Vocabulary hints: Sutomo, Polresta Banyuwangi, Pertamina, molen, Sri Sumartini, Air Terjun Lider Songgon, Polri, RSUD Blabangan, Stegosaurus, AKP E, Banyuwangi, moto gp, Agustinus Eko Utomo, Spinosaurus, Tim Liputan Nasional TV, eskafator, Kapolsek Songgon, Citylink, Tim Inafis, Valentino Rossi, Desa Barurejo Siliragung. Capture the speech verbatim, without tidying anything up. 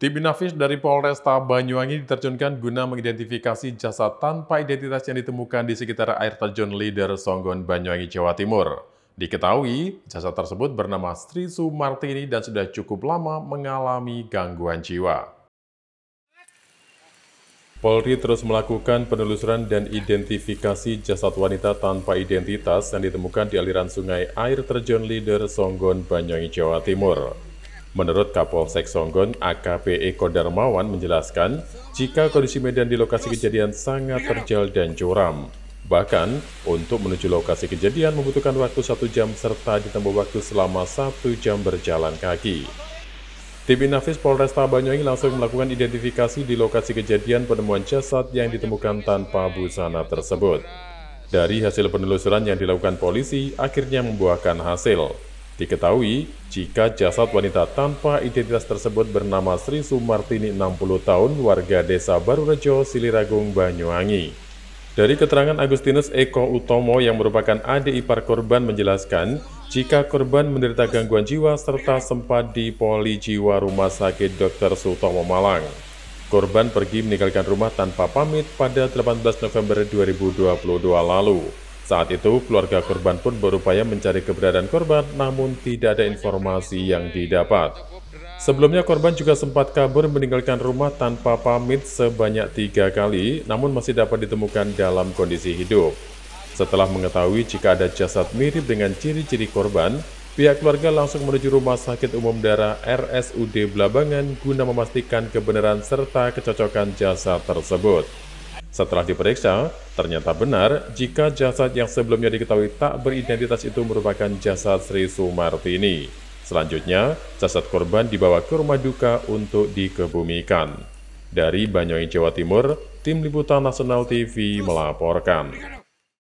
Tim Inafis dari Polresta Banyuwangi diterjunkan guna mengidentifikasi jasad tanpa identitas yang ditemukan di sekitar Air Terjun Lider Songgon, Banyuwangi, Jawa Timur. Diketahui, jasad tersebut bernama Sri Sumartini dan sudah cukup lama mengalami gangguan jiwa. Polri terus melakukan penelusuran dan identifikasi jasad wanita tanpa identitas yang ditemukan di aliran sungai Air Terjun Lider Songgon, Banyuwangi, Jawa Timur. Menurut Kapolsek Songgon, A K P E menjelaskan jika kondisi medan di lokasi kejadian sangat terjal dan curam. Bahkan, untuk menuju lokasi kejadian membutuhkan waktu satu jam serta ditambah waktu selama satu jam berjalan kaki. Tim Inafis Polresta Banyuwangi langsung melakukan identifikasi di lokasi kejadian penemuan jasad yang ditemukan tanpa busana tersebut. Dari hasil penelusuran yang dilakukan polisi, akhirnya membuahkan hasil. Diketahui jika jasad wanita tanpa identitas tersebut bernama Sri Sumartini, enam puluh tahun, warga Desa Barurejo Siliragung, Banyuwangi. Dari keterangan Agustinus Eko Utomo yang merupakan adik ipar korban menjelaskan jika korban menderita gangguan jiwa serta sempat dipoli jiwa Rumah Sakit dokter Sutomo, Malang. Korban pergi meninggalkan rumah tanpa pamit pada delapan belas November dua ribu dua puluh dua lalu. Saat itu, keluarga korban pun berupaya mencari keberadaan korban, namun tidak ada informasi yang didapat. Sebelumnya, korban juga sempat kabur meninggalkan rumah tanpa pamit sebanyak tiga kali, namun masih dapat ditemukan dalam kondisi hidup. Setelah mengetahui jika ada jasad mirip dengan ciri-ciri korban, pihak keluarga langsung menuju Rumah Sakit Umum Daerah R S U D Blabangan guna memastikan kebenaran serta kecocokan jasad tersebut. Setelah diperiksa, ternyata benar jika jasad yang sebelumnya diketahui tak beridentitas itu merupakan jasad Sri Sumartini. Selanjutnya, jasad korban dibawa ke rumah duka untuk dikebumikan. Dari Banyuwangi, Jawa Timur, Tim Liputan Nasional T V melaporkan.